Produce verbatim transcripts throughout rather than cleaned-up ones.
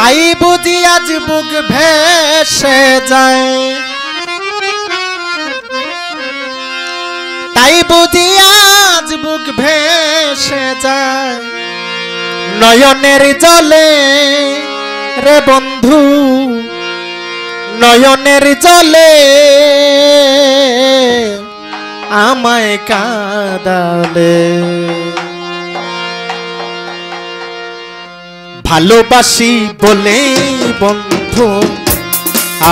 তাই বুঝি আজ বুক ভেসে যায়, তাই বুঝি আজ বুক ভেসে যায় নয়নের জলে রে বন্ধু, নয়নের জলে আমায় কাঁদালে। ভালোবাসি বলে বন্ধু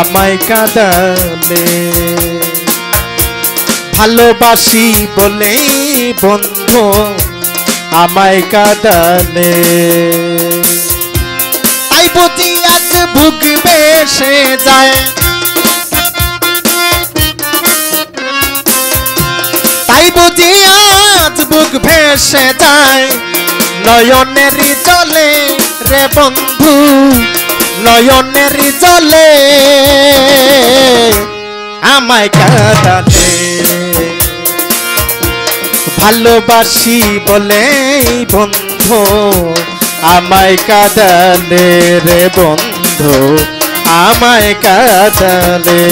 আমায় কাঁদালে, ভালোবাসি বলে বন্ধু আমায় কাঁদালে। তাই বুঝি আজ বুক ভেসে যায়, তাই বুঝি আজ বুক ভেসে যায় নয়নের জলে রে বন্ধু, নয়নের জলে আমায় কাঁদালে। ভালোবাসি বলে বন্ধু আমায় কাঁদালে রে বন্ধু, আমায় কাঁদালে।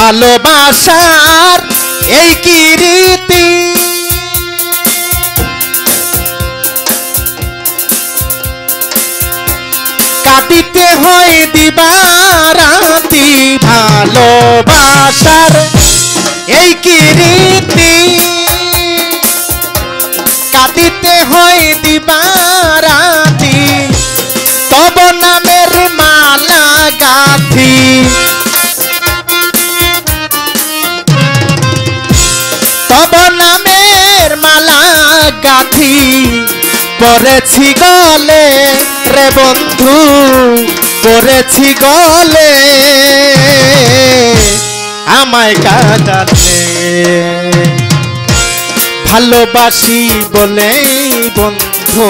ভালোবাসার এই কি রীতি, কাঁদিতে হয় দিবারাতি। ভালোবাসার এই কি রীতি, কাঁদিতে হয় দিবারাতি তব নামের মালা গাঁথি। পরেছি গলে রে বন্ধু, পরেছি গলে আমায় কাঁদালে। ভালোবাসি বলে বন্ধু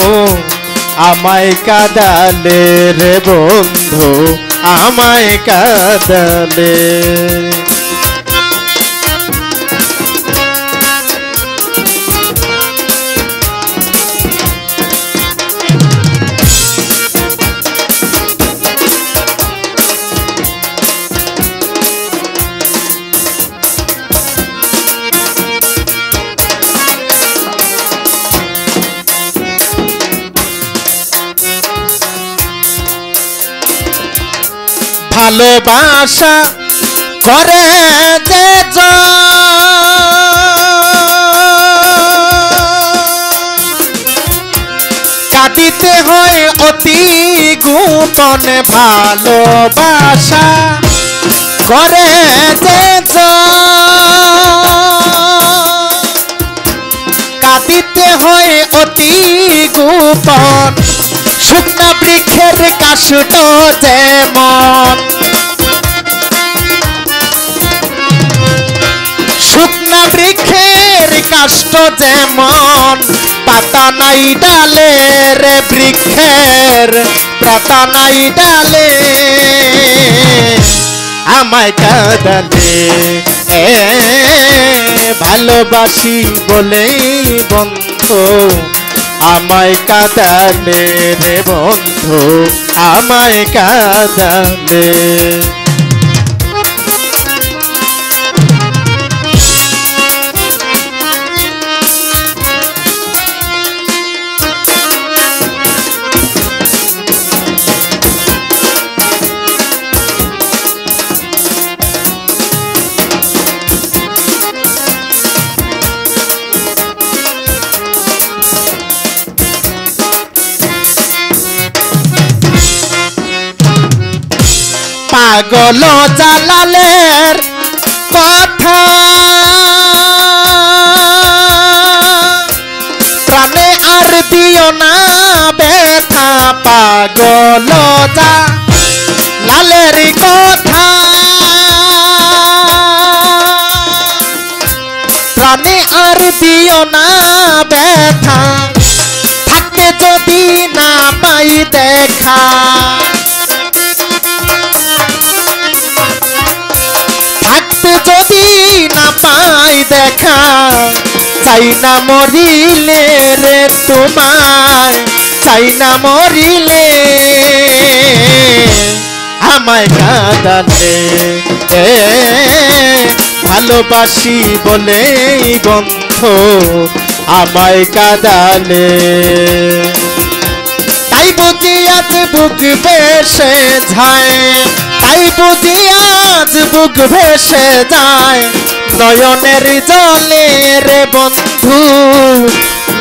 আমায় কাঁদালে রে বন্ধু, আমায় কাঁদালে। ভালোবাসা করে যে কাটিতে হয় অতি গোপনে। ভালোবাসা করে যে কাটিতে হয় অতি গোপন শুকনা বৃক্ষের কাষ্ট যেমন, শুকনা বৃক্ষের কাষ্ট যেমন পাতা নাই ডালে রে বৃক্ষের, পাতা নাই ডালে আমায় কাঁদালে। ভালোবাসি বলে বন্ধু আমায় কাঁদালে রে বন্ধু, আমায় কাঁদালে। পাগল জালালের কথা প্রাণে আর দিও না বে কথা পাগলতা লালের কথা প্রাণে আর দিও না ব্যথা থাকতে যদি না পাই দেখা থাকতে যদি না পাই দেখা চাইনা মরিলে রে তোমায় চাইনা মরিলে আমায় কাঁদালে এ ভালোবাসি বলে বন্ধু আমায় কাঁদালে তাই বুঝি আজ বুক ভেসে যায় তাই বুঝি আজ বুক ভেসে যায় নয়নের জলে রে বন্ধু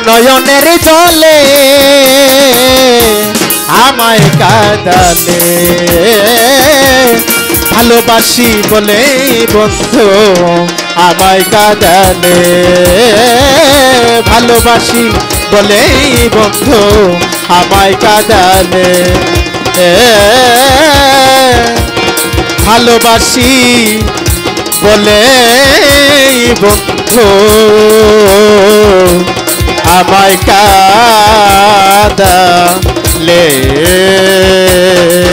নয়নের জলে আমায় কাঁদালে ভালোবাসি বলে বন্ধু আমায় কাঁদালে ভালোবাসি বলে বন্ধু আমায় কাঁদালে ভালোবাসি বলে বন্ধু আমায় কাঁদালে।